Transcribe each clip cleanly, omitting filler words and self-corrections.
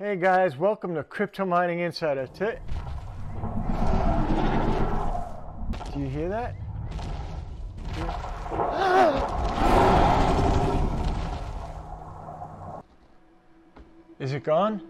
Hey guys, welcome to Crypto Mining Insider. Today, do you hear that? Ah! Is it gone?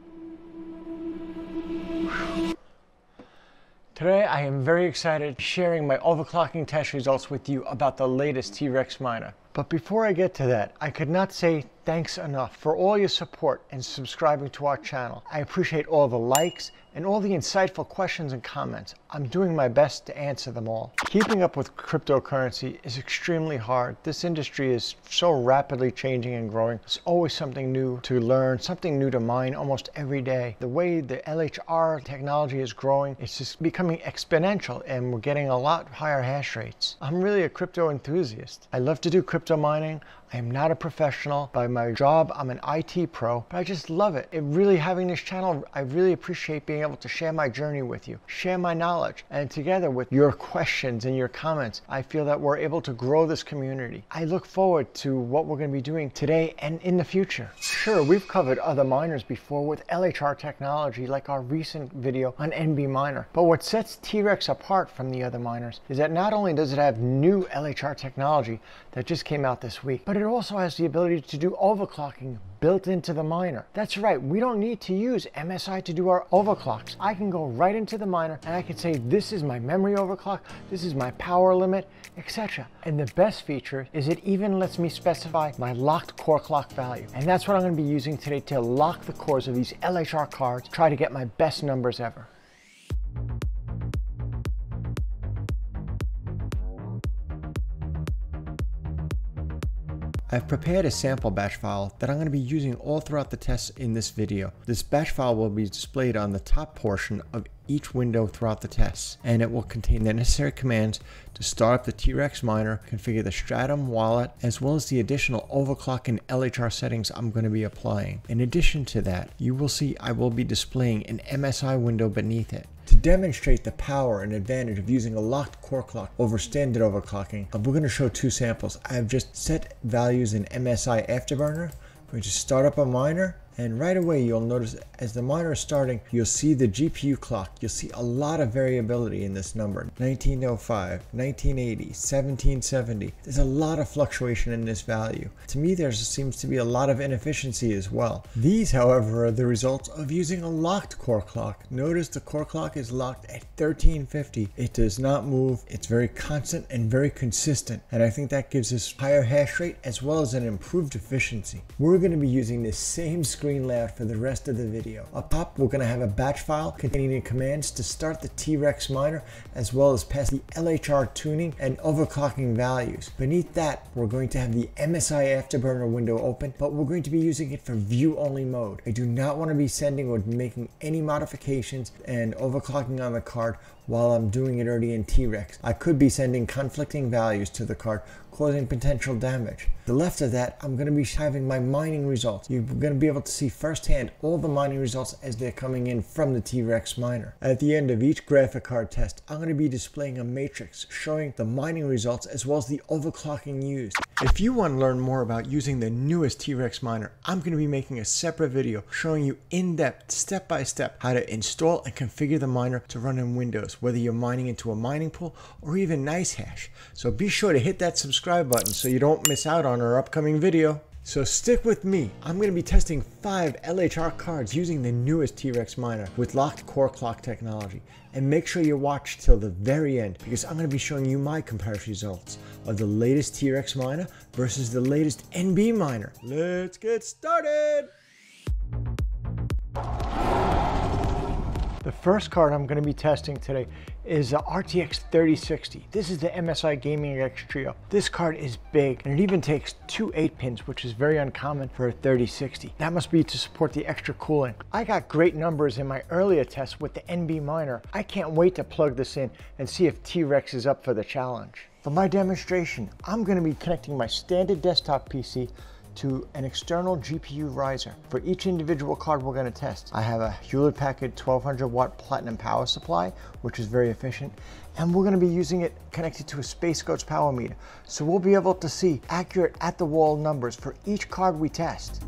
Today I am very excited sharing my overclocking test results with you about the latest T-Rex Miner. But before I get to that, I could not say thanks enough for all your support and subscribing to our channel. I appreciate all the likes and all the insightful questions and comments. I'm doing my best to answer them all. Keeping up with cryptocurrency is extremely hard. This industry is so rapidly changing and growing. There's always something new to learn, something new to mine almost every day. The way the LHR technology is growing, it's just becoming exponential and we're getting a lot higher hash rates. I'm really a crypto enthusiast. I love to do crypto mining. I am not a professional. By my job, I'm an IT pro, but I just love it. Having this channel, I really appreciate being able to share my journey with you, share my knowledge, and together with your questions and your comments, I feel that we're able to grow this community. I look forward to what we're going to be doing today and in the future. Sure, we've covered other miners before with LHR technology, like our recent video on NBMiner, but what sets T-Rex apart from the other miners is that not only does it have new LHR technology that just came out this week, but it also has the ability to do overclocking built into the miner. That's right, we don't need to use MSI to do our overclocks. I can go right into the miner and I can say, this is my memory overclock, this is my power limit, etc. And the best feature is it even lets me specify my locked core clock value. And that's what I'm going to be using today to lock the cores of these LHR cards, try to get my best numbers ever. I've prepared a sample batch file that I'm going to be using all throughout the tests in this video. This batch file will be displayed on the top portion of each window throughout the tests, and it will contain the necessary commands to start up the T-Rex Miner, configure the Stratum wallet, as well as the additional overclock and LHR settings I'm going to be applying. In addition to that, you will see I will be displaying an MSI window beneath it. To demonstrate the power and advantage of using a locked core clock over standard overclocking, we're going to show two samples. I have just set values in MSI Afterburner. We're going to start up a miner, and right away you'll notice as the miner is starting, you'll see the GPU clock. You'll see a lot of variability in this number. 1905, 1980, 1770. There's a lot of fluctuation in this value. To me, there seems to be a lot of inefficiency as well. These, however, are the results of using a locked core clock. Notice the core clock is locked at 1350. It does not move. It's very constant and very consistent. And I think that gives us higher hash rate as well as an improved efficiency. We're going to be using this same screen layout for the rest of the video. Up top, we're going to have a batch file containing the commands to start the T-Rex Miner, as well as pass the LHR tuning and overclocking values. Beneath that, we're going to have the MSI Afterburner window open, but we're going to be using it for view-only mode. I do not want to be sending or making any modifications and overclocking on the card while I'm doing it already in T-Rex. I could be sending conflicting values to the card, causing potential damage. The left of that, I'm going to be having my mining results. You're going to be able to see firsthand all the mining results as they're coming in from the T-Rex Miner. At the end of each graphic card test, I'm going to be displaying a matrix showing the mining results as well as the overclocking used. If you want to learn more about using the newest T-Rex Miner, I'm going to be making a separate video showing you in depth, step by step, how to install and configure the miner to run in Windows, whether you're mining into a mining pool or even NiceHash. So be sure to hit that subscribe button so you don't miss out on our upcoming video. So stick with me. I'm going to be testing 5 LHR cards using the newest T-Rex Miner with locked core clock technology. And make sure you watch till the very end because I'm going to be showing you my comparison results of the latest T-Rex Miner versus the latest NBMiner. Let's get started! The first card I'm going to be testing today is the RTX 3060. This is the MSI Gaming X Trio. This card is big and it even takes two 8-pins, which is very uncommon for a 3060. That must be to support the extra cooling. I got great numbers in my earlier tests with the NBMiner. I can't wait to plug this in and see if T-Rex is up for the challenge. For my demonstration, I'm going to be connecting my standard desktop PC to an external GPU riser. For each individual card we're going to test, I have a Hewlett Packard 1200-watt platinum power supply, which is very efficient, and we're going to be using it connected to a SpaceGoats power meter. So we'll be able to see accurate at-the-wall numbers for each card we test.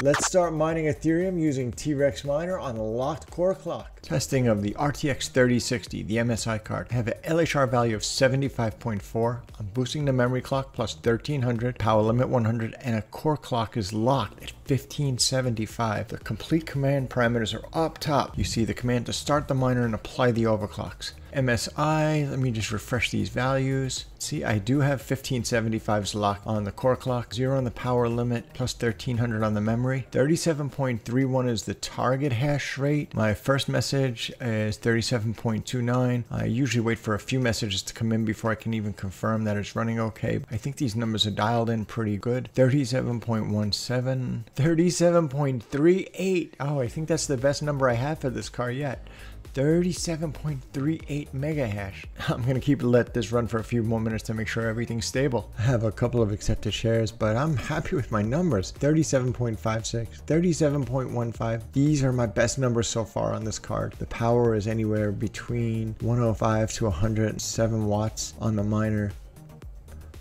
Let's start mining Ethereum using T-Rex Miner on a locked core clock. Testing of the RTX 3060, the MSI card. I have an LHR value of 75.4. I'm boosting the memory clock plus 1300, power limit 100, and a core clock is locked at 1575. The complete command parameters are up top. You see the command to start the miner and apply the overclocks. MSI, let me just refresh these values. See, I do have 1575s locked on the core clock, 0 on the power limit, plus 1300 on the memory. 37.31 is the target hash rate. My first message is 37.29. I usually wait for a few messages to come in before I can even confirm that it's running okay. I think these numbers are dialed in pretty good. 37.17, 37.38. Oh, I think that's the best number I have for this car yet. 37.38 mega hash. I'm gonna let this run for a few more minutes to make sure everything's stable. I have a couple of accepted shares, but I'm happy with my numbers. 37.56, 37.15. These are my best numbers so far on this card. The power is anywhere between 105 to 107 watts on the miner.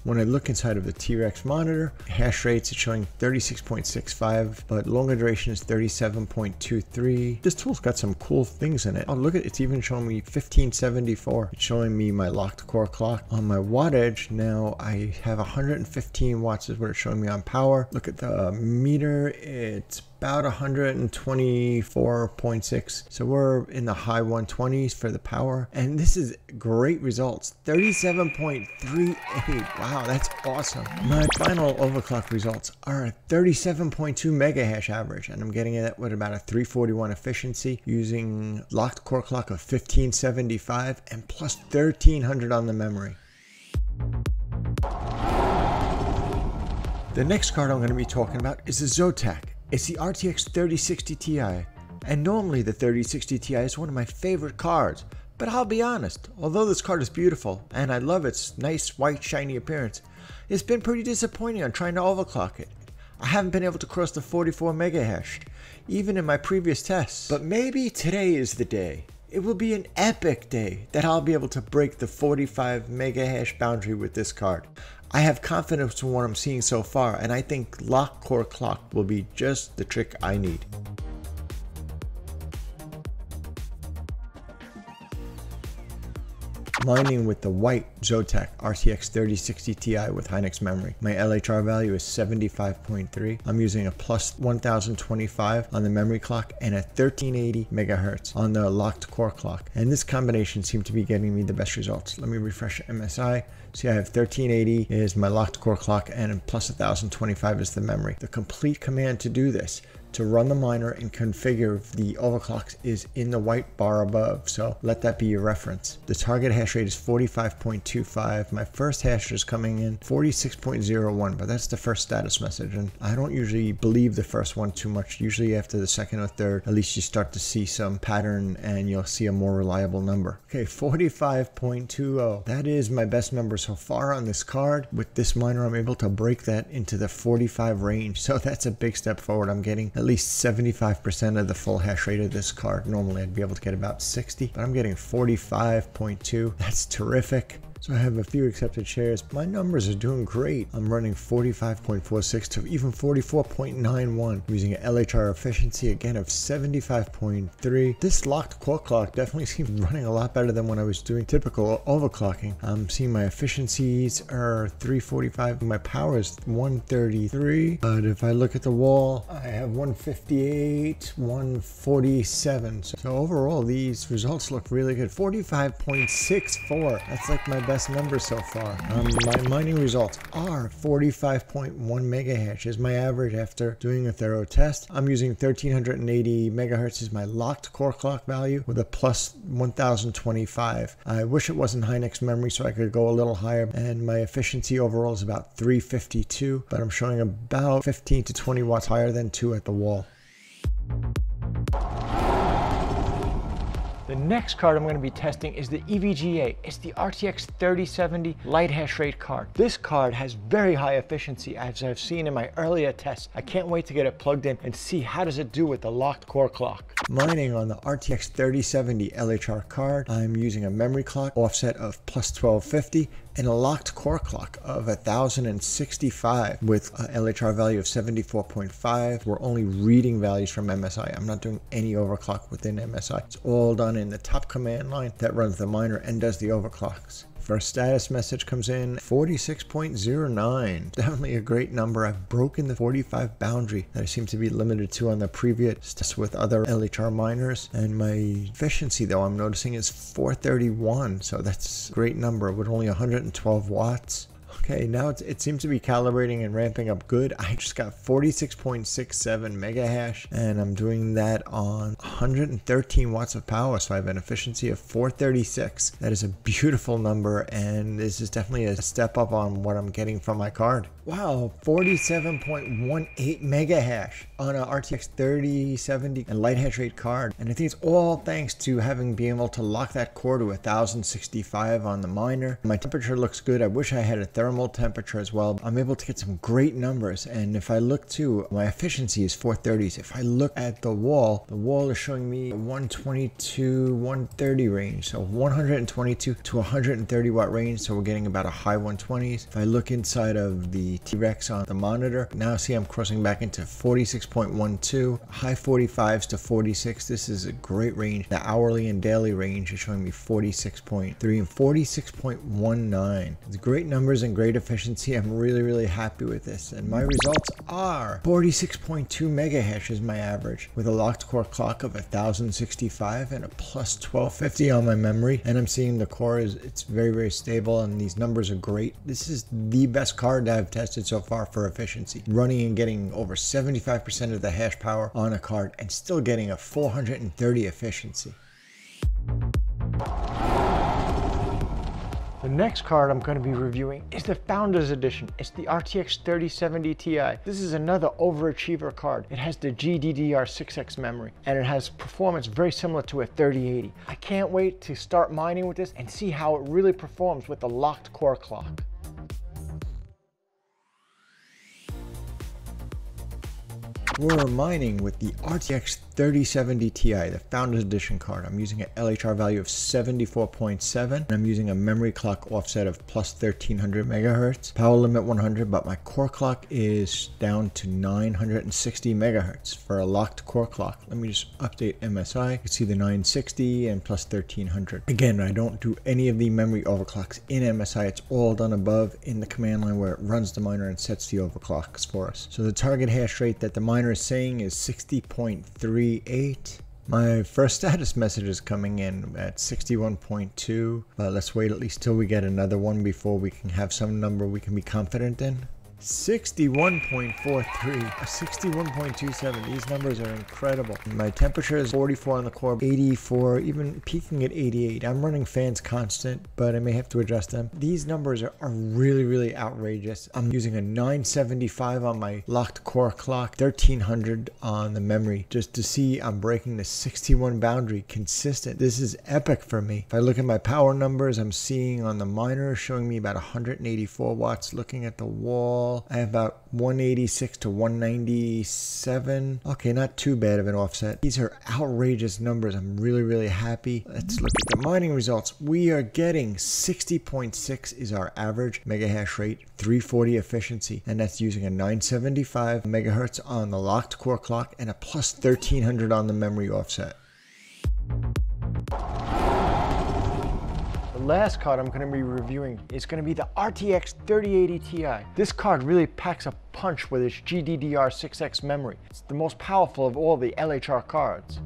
When I look inside of the T-Rex monitor, hash rates are showing 36.65, but longer duration is 37.23. This tool's got some cool things in it. Oh, look at it. It's even showing me 1574. It's showing me my locked core clock. On my wattage, now I have 115 watts is what it's showing me on power. Look at the meter. It's about 124.6. So we're in the high 120s for the power. And this is great results. 37.38. Wow, that's awesome. My final overclock results are a 37.2 mega hash average, and I'm getting it with about a 341 efficiency using locked core clock of 1575 and plus 1300 on the memory. The next card I'm going to be talking about is the Zotac. It's the RTX 3060 Ti, and normally the 3060 Ti is one of my favorite cards, but I'll be honest, although this card is beautiful and I love its nice white shiny appearance, it's been pretty disappointing on trying to overclock it. I haven't been able to cross the 44 mega hash, even in my previous tests, but maybe today is the day. It will be an epic day that I'll be able to break the 45 mega hash boundary with this card. I have confidence in what I'm seeing so far, and I think locked core clock will be just the trick I need. Mining with the white Zotac RTX 3060 Ti with Hynix memory. My LHR value is 75.3. I'm using a plus 1025 on the memory clock and a 1380 megahertz on the locked core clock. And this combination seemed to be getting me the best results. Let me refresh MSI. See, I have 1380 is my locked core clock and plus 1025 is the memory. The complete command to do this, to run the miner and configure the overclocks, is in the white bar above, so let that be your reference. The target hash rate is 45.25. My first hash is coming in 46.01, but that's the first status message, and I don't usually believe the first one too much. Usually after the second or third, at least you start to see some pattern and you'll see a more reliable number. Okay, 45.20. That is my best number so far on this card. With this miner, I'm able to break that into the 45 range, so that's a big step forward. I'm getting at least 75% of the full hash rate of this card. Normally I'd be able to get about 60, but I'm getting 45.2. That's terrific. So I have a few accepted shares. My numbers are doing great. I'm running 45.46 to even 44.91. I'm using an LHR efficiency again of 75.3. This locked core clock definitely seems running a lot better than when I was doing typical overclocking. I'm seeing my efficiencies are 345. My power is 133. But if I look at the wall, I have 158, 147. So overall, these results look really good. 45.64. That's like my best number so far. My mining results are 45.1 mega hash is my average after doing a thorough test. I'm using 1380 megahertz is my locked core clock value with a plus 1025. I wish it wasn't Hynix memory so I could go a little higher, and my efficiency overall is about 352, but I'm showing about 15 to 20 watts higher than 2 at the wall. The next card I'm going to be testing is the EVGA. It's the RTX 3070 light hash rate card. This card has very high efficiency, as I've seen in my earlier tests. I can't wait to get it plugged in and see how does it do with the locked core clock. Mining on the RTX 3070 LHR card, I'm using a memory clock offset of +1250 and a locked core clock of 1065 with an LHR value of 74.5. We're only reading values from MSI. I'm not doing any overclock within MSI. It's all done in the top command line that runs the miner and does the overclocks. First status message comes in 46.09. Definitely a great number. I've broken the 45 boundary that I seem to be limited to on the previous tests with other LHR miners. And my efficiency, though, I'm noticing is 431. So that's a great number with only 112 watts. Okay, now it seems to be calibrating and ramping up good. I just got 46.67 mega hash, and I'm doing that on 113 watts of power, so I have an efficiency of 436. That is a beautiful number, and this is definitely a step up on what I'm getting from my card. Wow, 47.18 mega hash on a RTX 3070 and light hash rate card, and I think it's all thanks to having been able to lock that core to 1065 on the miner. My temperature looks good. I wish I had a thermal temperature as well. I'm able to get some great numbers, and if I look too, my efficiency is 430s. If I look at the wall is showing me 122, 130 range, so 122 to 130 watt range, so we're getting about a high 120s. If I look inside of the T-Rex on the monitor, now see I'm crossing back into 46.12, high 45s to 46. This is a great range. The hourly and daily range is showing me 46.3 and 46.19. It's great numbers and great efficiency. I'm really happy with this, and my results are 46.2 mega hash is my average with a locked core clock of 1065 and a +1250 on my memory, and I'm seeing the core is it's very stable, and these numbers are great. This is the best card that I've tested so far for efficiency, running and getting over 75% of the hash power on a card and still getting a 430 efficiency. The next card I'm going to be reviewing is the Founders Edition. It's the RTX 3070 Ti. This is another overachiever card. It has the GDDR6X memory, and it has performance very similar to a 3080. I can't wait to start mining with this and see how it really performs with the locked core clock. We're mining with the RTX 3070 Ti, the Founders Edition card. I'm using an LHR value of 74.7, and I'm using a memory clock offset of +1300 megahertz. Power limit 100, but my core clock is down to 960 megahertz for a locked core clock. Let me just update MSI. You can see the 960 and +1300. Again, I don't do any of the memory overclocks in MSI. It's all done above in the command line where it runs the miner and sets the overclocks for us. So the target hash rate that the miner is saying is 60.38. My first status message is coming in at 61.2, but let's wait at least till we get another one before we can have some number we can be confident in. 61.43, 61.27. These numbers are incredible. My temperature is 44 on the core, 84, even peaking at 88. I'm running fans constant, but I may have to adjust them. These numbers are really outrageous. I'm using a 975 on my locked core clock, 1300 on the memory, just to see I'm breaking the 61 boundary consistent. This is epic for me. If I look at my power numbers, I'm seeing on the miner showing me about 184 watts. Looking at the wall, I have about 186 to 197. Okay, not too bad of an offset. These are outrageous numbers. I'm really happy. Let's look at the mining results. We are getting 60.6 is our average mega hash rate, 340 efficiency, and that's using a 975 megahertz on the locked core clock and a +1300 on the memory offset. The last card I'm going to be reviewing is going to be the RTX 3080 Ti. This card really packs a punch with its GDDR6X memory. It's the most powerful of all the LHR cards.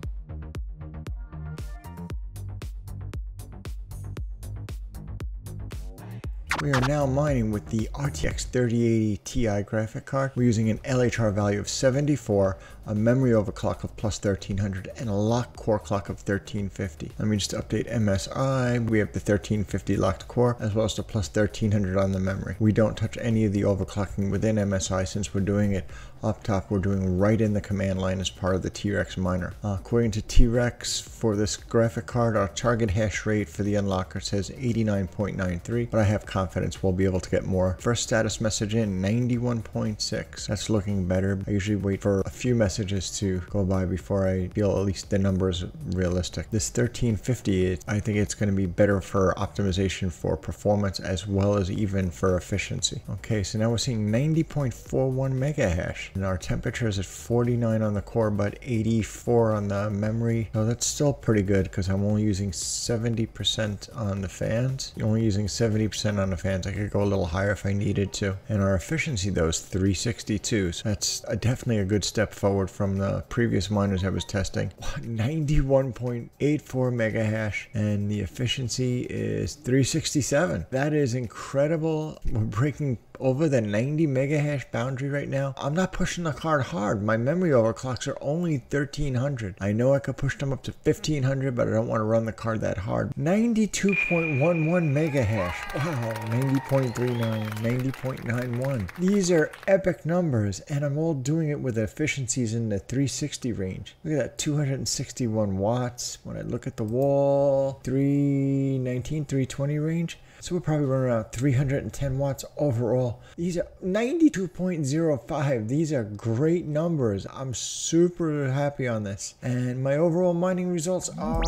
We are now mining with the RTX 3080 Ti graphic card. We're using an LHR value of 74, a memory overclock of plus 1300 and a locked core clock of 1350. That means to update MSI, we have the 1350 locked core as well as the plus 1300 on the memory. We don't touch any of the overclocking within MSI since we're doing it up top, we're doing right in the command line as part of the T-Rex miner. According to T-Rex, for this graphic card, our target hash rate for the unlocker says 89.93, but I have confidence we'll be able to get more. First status message in, 91.6. That's looking better. I usually wait for a few messages to go by before I feel at least the number is realistic. This 1350, I think it's going to be better for optimization for performance as well as even for efficiency. Okay, so now we're seeing 90.41 mega hash. And our temperature is at 49 on the core, but 84 on the memory. So that's still pretty good because I'm only using 70% on the fans. You're only using 70% on the fans. I could go a little higher if I needed to. And our efficiency though is 362. So that's definitely a good step forward from the previous miners I was testing. 91.84 mega hash, and the efficiency is 367. That is incredible. We're breaking over the 90 mega hash boundary right now. I'm not pushing the card hard. My memory overclocks are only 1300. I know I could push them up to 1500, but I don't want to run the card that hard. 92.11 mega hash. Wow, 90.39, 90.91. These are epic numbers, and I'm all doing it with efficiencies in the 360 range. Look at that, 261 watts. When I look at the wall, 319, 320 range. So we're probably running around 310 watts overall. These are 92.05. These are great numbers. I'm super happy on this. And my overall mining results are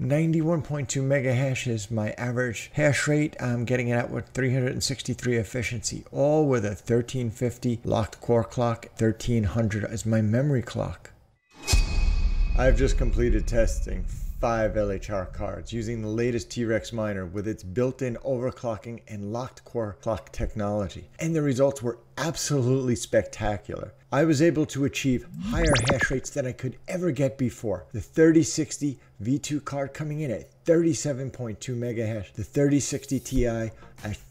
91.2 mega hash is my average hash rate. I'm getting it out with 363 efficiency, all with a 1350 locked core clock, 1300 as my memory clock. I've just completed testing 5 LHR cards using the latest T-Rex miner with its built-in overclocking and locked core clock technology. And the results were absolutely spectacular. I was able to achieve higher hash rates than I could ever get before. The 3060 V2 card coming in at 37.2 mega hash, the 3060 Ti at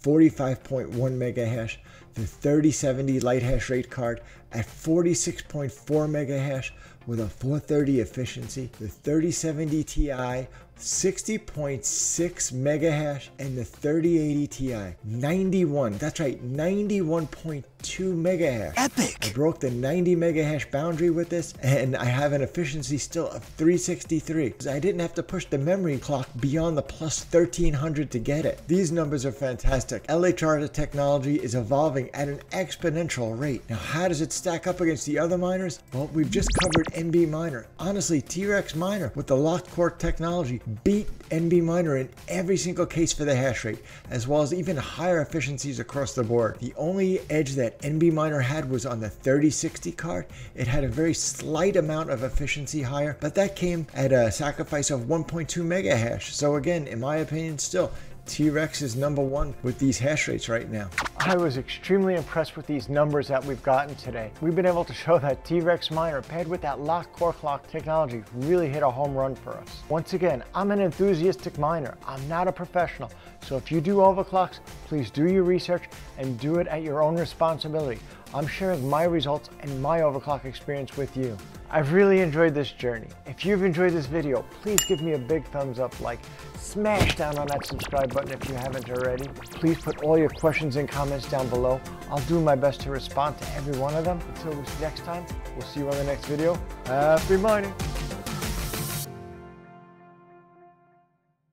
45.1 mega hash, the 3070 light hash rate card at 46.4 mega hash with a 430 efficiency, the 3070 Ti 60.6 mega hash, and the 3080 Ti 91. That's right, 91.2 mega hash. Epic! I broke the 90 mega hash boundary with this, and I have an efficiency still of 363 because I didn't have to push the memory clock beyond the plus 1300 to get it. These numbers are fantastic. LHR technology is evolving at an exponential rate. Now, how does it stack up against the other miners? Well, we've just covered NBMiner. Honestly, T-Rex miner with the locked core technology beat NBMiner in every single case for the hash rate, as well as even higher efficiencies across the board. The only edge that NBMiner had was on the 3060 card. It had a very slight amount of efficiency higher, but that came at a sacrifice of 1.2 mega hash. So again, in my opinion, still, T-Rex is number one with these hash rates right now. I was extremely impressed with these numbers that we've gotten today. We've been able to show that T-Rex miner paired with that locked core clock technology really hit a home run for us. Once again, I'm an enthusiastic miner. I'm not a professional. So if you do overclocks, please do your research and do it at your own responsibility. I'm sharing my results and my overclock experience with you. I've really enjoyed this journey. If you've enjoyed this video, please give me a big thumbs up, like, smash down on that subscribe button if you haven't already. Please put all your questions and comments down below. I'll do my best to respond to every one of them. Until next time, we'll see you on the next video. Happy mining!